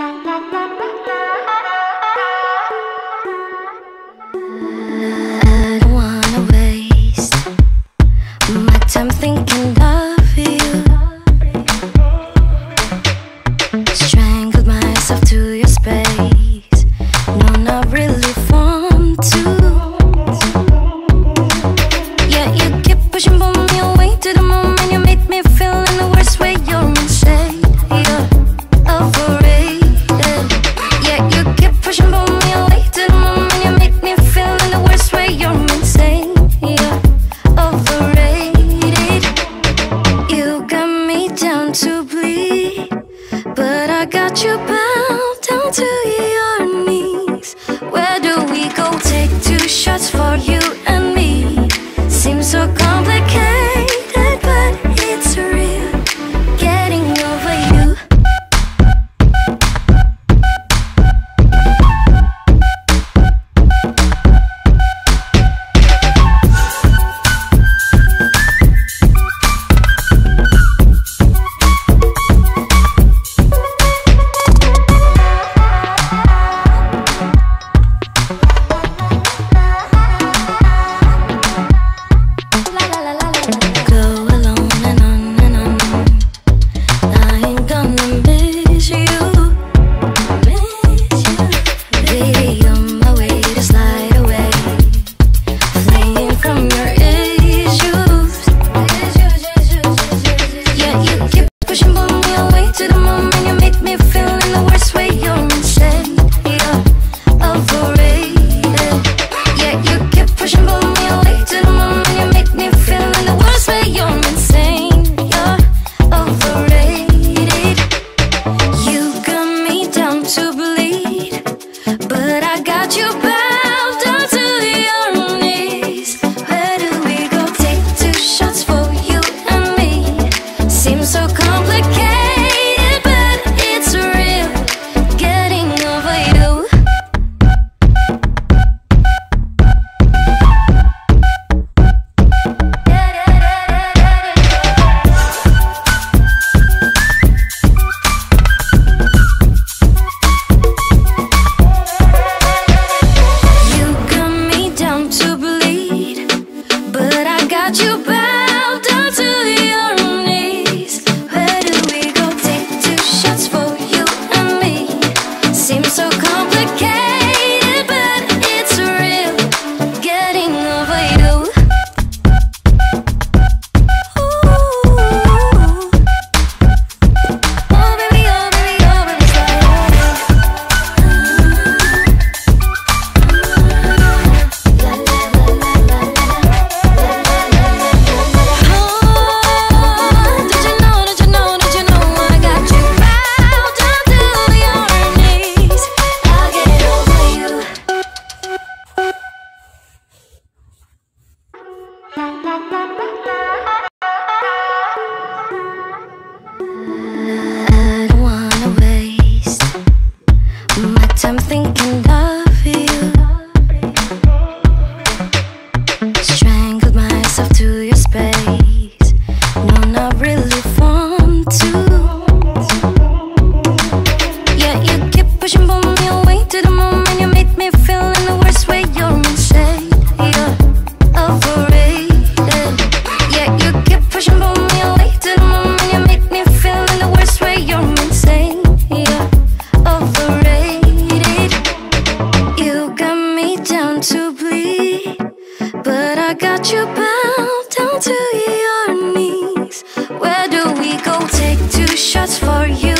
I don't wanna waste my time thinking of you. Strangled myself to your space. No, not really fun to. Yeah, you keep pushing for me away to the moment. You make me feel in the worst way. You're insane. Yeah. To bleed, but I got you bound down to your knees. Where do we go? Take two shots for you and me. Seems so complicated, but it's real. Getting over you. You bow down to your knees. Where do we go? Take two shots for you and me. Seems so complicated, but it's real. Getting over you. Ooh. Oh baby, oh baby, oh baby, I'm thinking of you. Strangled myself to your space. No, not really fun to. Yeah, you keep pushing for me away to the moment. You make me feel in the worst way. You're insane. You're overrated. Yeah, you keep pushing for me away to the moment. You make me feel in the worst way. You're insane. You're overrated. To bleed, but I got you bound down to your knees. Where do we go? Take two shots for you